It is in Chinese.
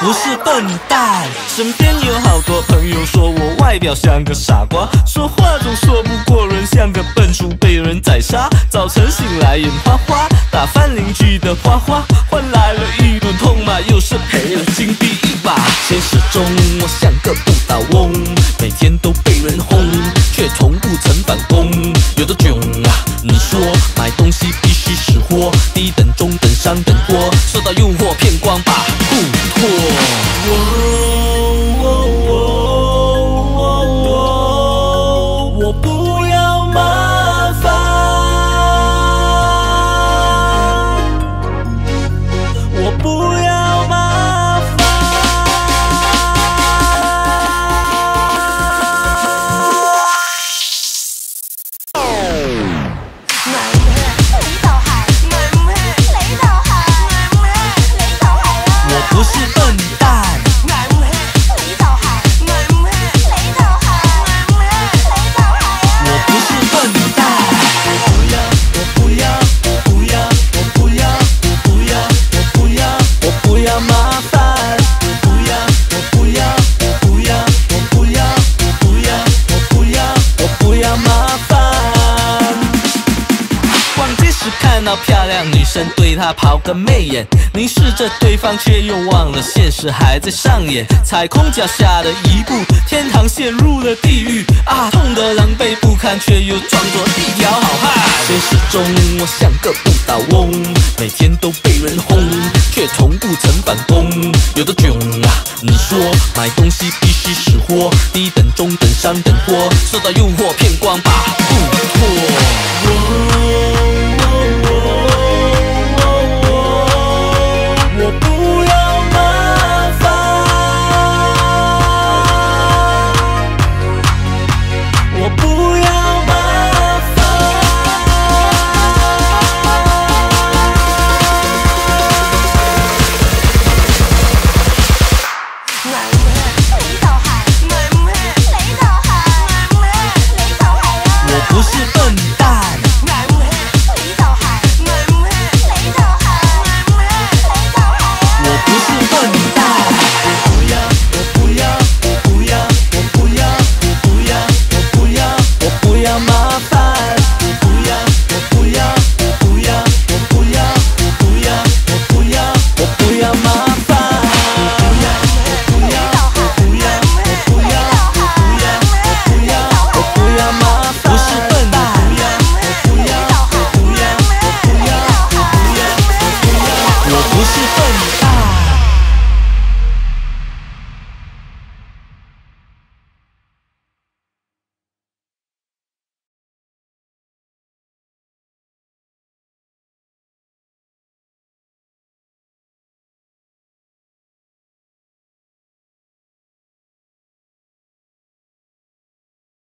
不是笨蛋。身边有好多朋友说我外表像个傻瓜，说话总说不过人，像个笨猪被人宰杀。早晨醒来眼花花，打翻邻居的花花，换来了一顿痛骂，又是赔了金币一把。现实中我像个不倒翁，每天都被人轰，却从不曾反攻。有多囧啊？你说买东西必须识货，低等、中等、上等货，受到诱惑骗光吧。 我不要麻烦，我不要麻烦。 不是笨蛋，我不是笨蛋。我不要麻烦，我不要麻烦。逛街时看到漂亮女生，对她抛个媚眼。 凝视着对方，却又忘了现实还在上演。踩空脚下的一步，天堂陷入了地狱啊！痛得狼狈不堪，却又装作一条好汉。现实中我像个不倒翁，每天都被人轰，却从不曾反攻。有多囧啊？你说买东西必须识货，低等、中等、上等货，受到诱惑骗光吧，不错。 我不是笨蛋。